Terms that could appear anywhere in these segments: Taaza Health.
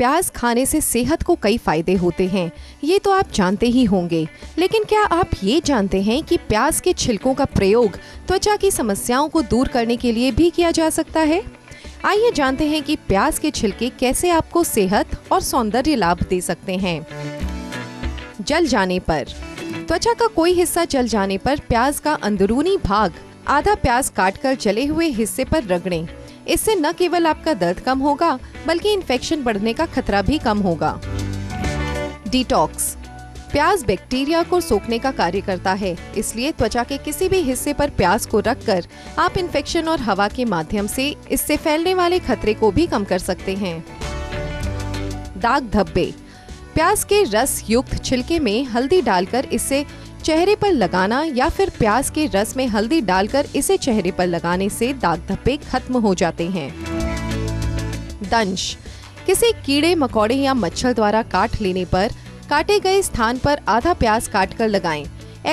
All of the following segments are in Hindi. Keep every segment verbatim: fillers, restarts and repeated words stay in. प्याज खाने से सेहत को कई फायदे होते हैं, ये तो आप जानते ही होंगे। लेकिन क्या आप ये जानते हैं कि प्याज के छिलकों का प्रयोग त्वचा की समस्याओं को दूर करने के लिए भी किया जा सकता है? आइए जानते हैं कि प्याज के छिलके कैसे आपको सेहत और सौंदर्य लाभ दे सकते हैं। जल जाने पर, त्वचा का कोई हिस्सा जल जाने पर प्याज का अंदरूनी भाग आधा प्याज काटकर जले हुए हिस्से पर रगड़ें। इससे न केवल आपका दर्द कम होगा बल्कि इन्फेक्शन बढ़ने का खतरा भी कम होगा। डिटॉक्स, प्याज बैक्टीरिया को सोखने का कार्य करता है, इसलिए त्वचा के किसी भी हिस्से पर प्याज को रखकर आप इन्फेक्शन और हवा के माध्यम से इससे फैलने वाले खतरे को भी कम कर सकते हैं। दाग धब्बे, प्याज के रस युक्त छिलके में हल्दी डालकर इसे चेहरे पर लगाना या फिर प्याज के रस में हल्दी डालकर इसे चेहरे पर लगाने से दाग धब्बे खत्म हो जाते हैं। दंश, किसी कीड़े मकोड़े या मच्छर द्वारा काट लेने पर काटे गए स्थान पर आधा प्याज काटकर लगाएं।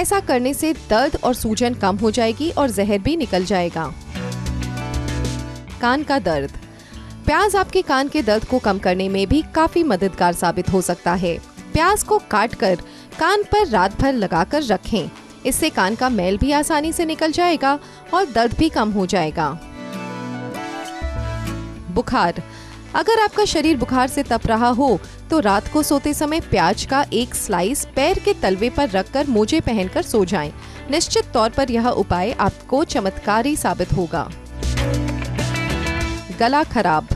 ऐसा करने से दर्द और सूजन कम हो जाएगी और जहर भी निकल जाएगा। कान का दर्द, प्याज आपके कान के दर्द को कम करने में भी काफी मददगार साबित हो सकता है। प्याज को काटकर कान पर रात भर लगाकर रखें, इससे कान का मैल भी आसानी से निकल जाएगा और दर्द भी कम हो जाएगा। बुखार, अगर आपका शरीर बुखार से तप रहा हो तो रात को सोते समय प्याज का एक स्लाइस पैर के तलवे पर रखकर मोजे पहनकर सो जाएं। निश्चित तौर पर यह उपाय आपको चमत्कारी साबित होगा। गला खराब,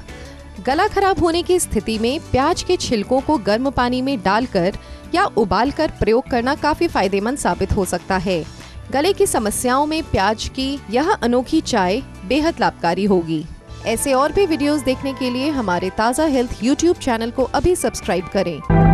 गला खराब होने की स्थिति में प्याज के छिलकों को गर्म पानी में डालकर या उबालकर प्रयोग करना काफी फायदेमंद साबित हो सकता है। गले की समस्याओं में प्याज की यह अनोखी चाय बेहद लाभकारी होगी। ऐसे और भी वीडियोस देखने के लिए हमारे ताज़ा हेल्थ यूट्यूब चैनल को अभी सब्सक्राइब करें।